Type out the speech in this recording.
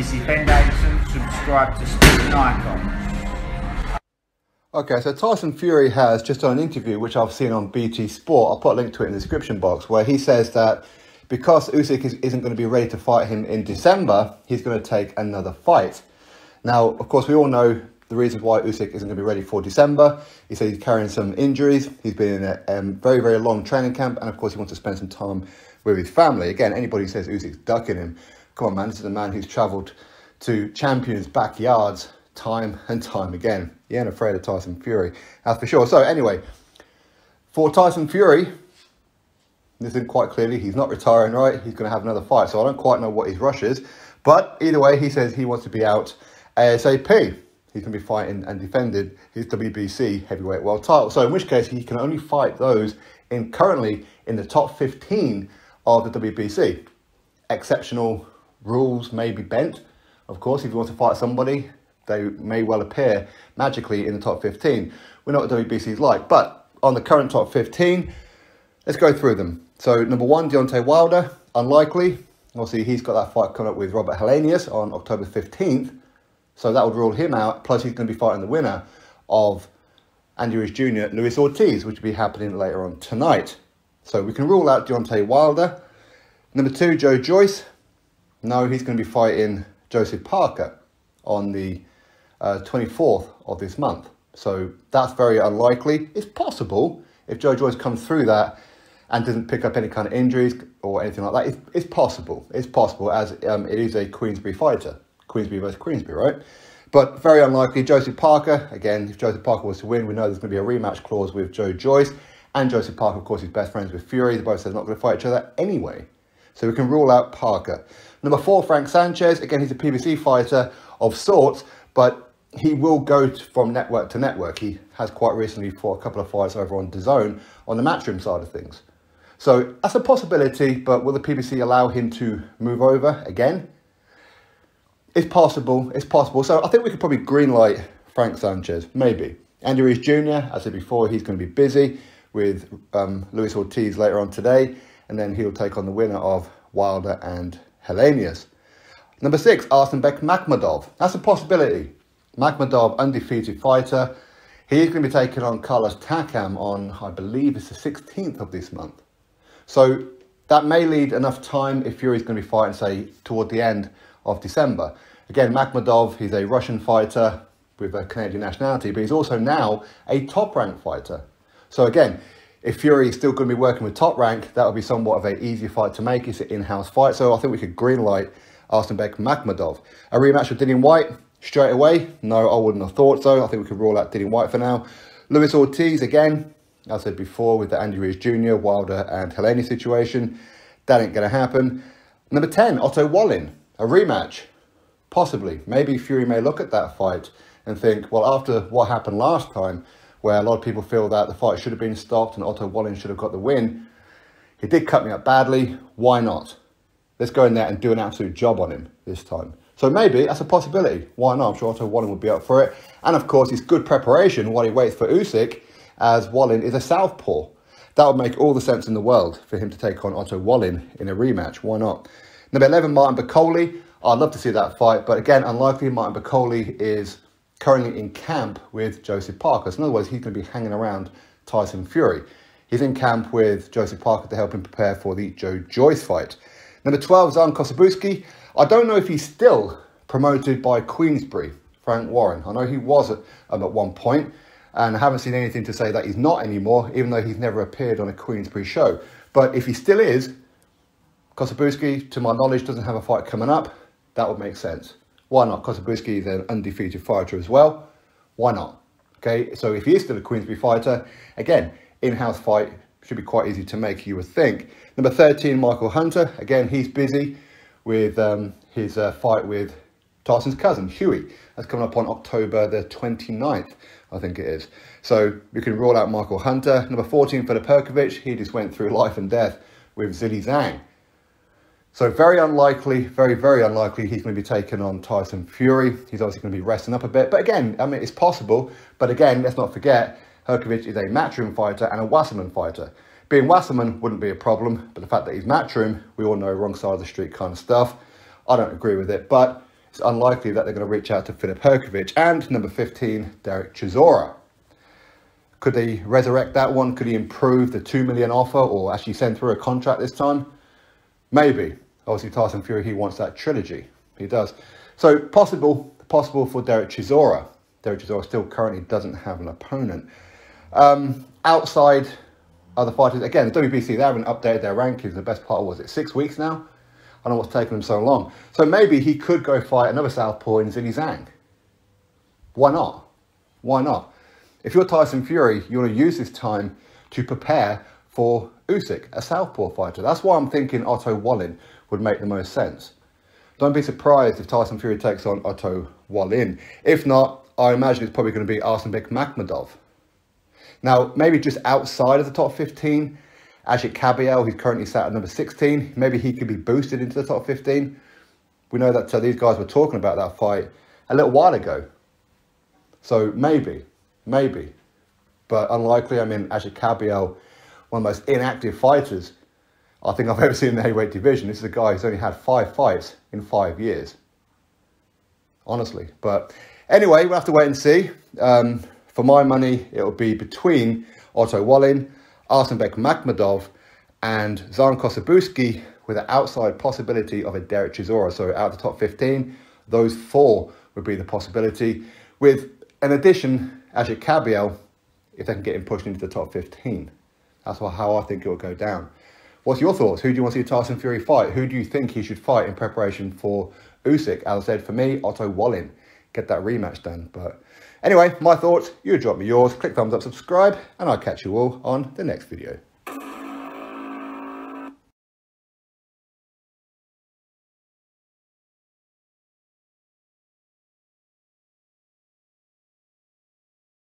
Ben Davison, subscribe to Sporting Icons. Okay, so Tyson Fury has just done an interview, which I've seen on BT Sport. I'll put a link to it in the description box, where he says that because Usyk isn't going to be ready to fight him in December, he's going to take another fight. Now, of course, we all know the reason why Usyk isn't going to be ready for December. He said he's carrying some injuries. He's been in a very, very long training camp. And, of course, he wants to spend some time with his family. Again, anybody who says Usyk's ducking him, come on, man, this is a man who's travelled to champions' backyards time and time again. He ain't afraid of Tyson Fury, that's for sure. So anyway, for Tyson Fury, this is quite clearly, he's not retiring, right? He's going to have another fight. So I don't quite know what his rush is. But either way, he says he wants to be out ASAP. He's going to be fighting and defending his WBC heavyweight world title. So in which case, he can only fight those in currently in the top 15 of the WBC. Exceptional rules may be bent. Of course, if you want to fight somebody, they may well appear magically in the top 15. We're not what WBC is like, but on the current top 15, let's go through them. So number one, Deontay Wilder, unlikely. Obviously, he's got that fight coming up with Robert Helenius on October 15th. So that would rule him out. Plus, he's going to be fighting the winner of Andy Rees Jr. and Luis Ortiz, which will be happening later on tonight. So we can rule out Deontay Wilder. Number two, Joe Joyce. No, he's going to be fighting Joseph Parker on the 24th of this month. So that's very unlikely. It's possible if Joe Joyce comes through that and doesn't pick up any kind of injuries or anything like that. It's possible. It's possible, as it is a Queensbury fighter. Queensbury versus Queensbury, right? But very unlikely. Joseph Parker, again, if Joseph Parker was to win, we know there's going to be a rematch clause with Joe Joyce. And Joseph Parker, of course, is best friends with Fury. They both said they're not going to fight each other anyway. So we can rule out Parker. Number four, Frank Sanchez. Again, he's a PBC fighter of sorts, but he will go from network to network. He has quite recently fought a couple of fights over on DAZN on the matchroom side of things. So that's a possibility, but will the PBC allow him to move over again? It's possible, it's possible. So I think we could probably greenlight Frank Sanchez, maybe. Andy Rees Jr., as I said before, he's going to be busy with Luis Ortiz later on today, and then he'll take on the winner of Wilder and Helenius. Number six, Arslanbek Makhmudov. That's a possibility. Makhmudov, undefeated fighter. He is going to be taking on Carlos Takam on, I believe, it's the 16th of this month. So that may lead enough time if Fury's going to be fighting, say, toward the end of December. Again, Makhmudov, he's a Russian fighter with a Canadian nationality, but he's also now a Top Rank fighter. So again, if Fury is still going to be working with Top Rank, that would be somewhat of an easy fight to make. It's an in-house fight, so I think we could greenlight Arslanbek Makhmudov. A rematch with Dillian Whyte straight away? No, I wouldn't have thought so. I think we could rule out Dillian Whyte for now. Luis Ortiz, again, as I said before, with the Andy Rees Jr., Wilder and Helenius situation, that ain't going to happen. Number 10, Otto Wallin. A rematch? Possibly. Maybe Fury may look at that fight and think, well, after what happened last time, where a lot of people feel that the fight should have been stopped and Otto Wallin should have got the win. He did cut me up badly. Why not? Let's go in there and do an absolute job on him this time. So maybe that's a possibility. Why not? I'm sure Otto Wallin would be up for it. And of course, it's good preparation while he waits for Usyk, as Wallin is a southpaw. That would make all the sense in the world for him to take on Otto Wallin in a rematch. Why not? Number 11, Martin Bakole. I'd love to see that fight, but again, unlikely. Martin Bakole is currently in camp with Joseph Parker. So in other words, he's going to be hanging around Tyson Fury. He's in camp with Joseph Parker to help him prepare for the Joe Joyce fight. Number 12, Zhan Kossobutskiy. I don't know if he's still promoted by Queensbury, Frank Warren. I know he was at one point, and I haven't seen anything to say that he's not anymore, even though he's never appeared on a Queensbury show. But if he still is, Kossobutskiy, to my knowledge, doesn't have a fight coming up. That would make sense. Why not? Kossobutskiy is an undefeated fighter as well. Why not? Okay, so if he is still a Queensbury fighter, again, in-house fight should be quite easy to make, you would think. Number 13, Michael Hunter. Again, he's busy with his fight with Tyson's cousin, Huey. That's coming up on October the 29th, I think it is. So you can rule out Michael Hunter. Number 14, Fedor Perkovic. He just went through life and death with Zili Zhang. So very unlikely, very, very unlikely he's going to be taking on Tyson Fury. He's obviously going to be resting up a bit. But again, I mean, it's possible. But again, let's not forget, Hrgović is a matchroom fighter and a Wasserman fighter. Being Wasserman wouldn't be a problem. But the fact that he's matchroom, we all know wrong side of the street kind of stuff. I don't agree with it. But it's it's unlikely that they're going to reach out to Fedor Perkovic. And number 15, Derek Chisora. Could they resurrect that one? Could he improve the $2 million offer or actually send through a contract this time? Maybe. Obviously, Tyson Fury, he wants that trilogy. He does. So possible for Derek Chisora. Derek Chisora still currently doesn't have an opponent. Outside other fighters, again, the WBC, they haven't updated their rankings. The best part was it 6 weeks now? I don't know what's taken them so long. So maybe he could go fight another southpaw in Zili Zhang. Why not? Why not? If you're Tyson Fury, you want to use this time to prepare for Usyk, a southpaw fighter. That's why I'm thinking Otto Wallin would make the most sense. Don't be surprised if Tyson Fury takes on Otto Wallin. If not, I imagine it's probably going to be Arslanbek Makhmudov. Now, maybe just outside of the top 15, Agit Kabayel, who's currently sat at number 16, maybe he could be boosted into the top 15. We know that these guys were talking about that fight a little while ago. So maybe, but unlikely. I mean, Agit Kabayel, one of the most inactive fighters I think I've ever seen in the heavyweight division. This is a guy who's only had 5 fights in 5 years, honestly. But anyway, we'll have to wait and see. For my money, it'll be between Otto Wallin, Arslanbek Makhmudov, and Zhan Kossobutskiy, with an outside possibility of a Derek Chisora. So out of the top 15, those 4 would be the possibility, with an addition, Agit Kabayel, if they can get him pushed into the top 15. That's how I think it will go down. What's your thoughts? Who do you want to see Tyson Fury fight? Who do you think he should fight in preparation for Usyk? As I said, for me, Otto Wallin. Get that rematch done. But anyway, my thoughts, you drop me yours, click thumbs up, subscribe, and I'll catch you all on the next video.